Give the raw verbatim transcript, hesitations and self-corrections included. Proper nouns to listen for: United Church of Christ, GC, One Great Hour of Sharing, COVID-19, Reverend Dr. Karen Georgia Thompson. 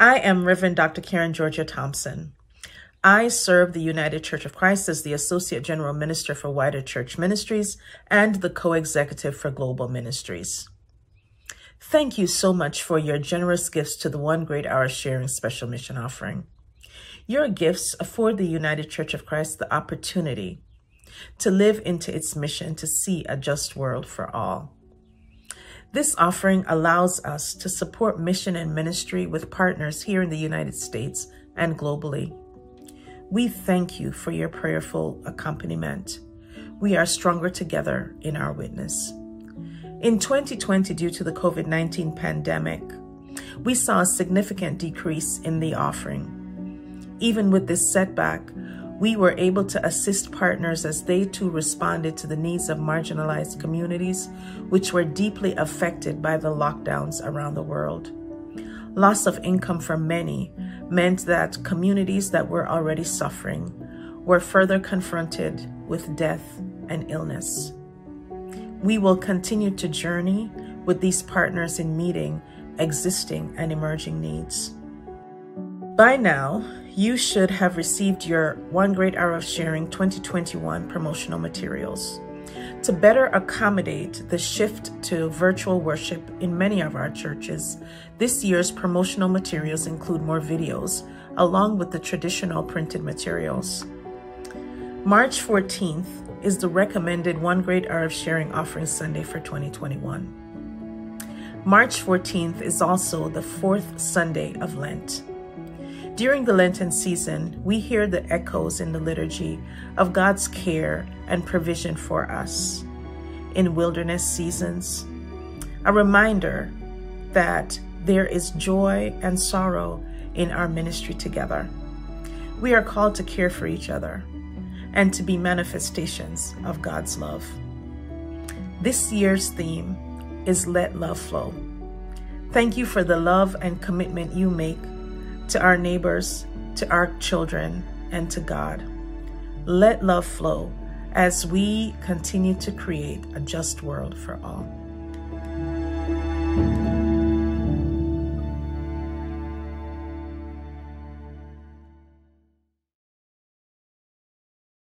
I am Reverend Doctor Karen Georgia Thompson. I serve the United Church of Christ as the Associate General Minister for Wider Church Ministries and the Co-Executive for Global Ministries. Thank you so much for your generous gifts to the One Great Hour of Sharing Special Mission Offering. Your gifts afford the United Church of Christ the opportunity to live into its mission to see a just world for all. This offering allows us to support mission and ministry with partners here in the United States and globally. We thank you for your prayerful accompaniment. We are stronger together in our witness. In twenty twenty, due to the COVID nineteen pandemic, we saw a significant decrease in the offering. Even with this setback, we were able to assist partners as they too responded to the needs of marginalized communities, which were deeply affected by the lockdowns around the world. Loss of income for many meant that communities that were already suffering were further confronted with death and illness. We will continue to journey with these partners in meeting existing and emerging needs. By now, you should have received your One Great Hour of Sharing twenty twenty-one promotional materials. To better accommodate the shift to virtual worship in many of our churches, this year's promotional materials include more videos, along with the traditional printed materials. March fourteenth is the recommended One Great Hour of Sharing Offering Sunday for twenty twenty-one. March fourteenth is also the fourth Sunday of Lent. During the Lenten season, we hear the echoes in the liturgy of God's care and provision for us in wilderness seasons. A reminder that there is joy and sorrow in our ministry together. We are called to care for each other and to be manifestations of God's love. This year's theme is Let Love Flow. Thank you for the love and commitment you make to our neighbors, to our children, and to God. Let love flow as we continue to create a just world for all.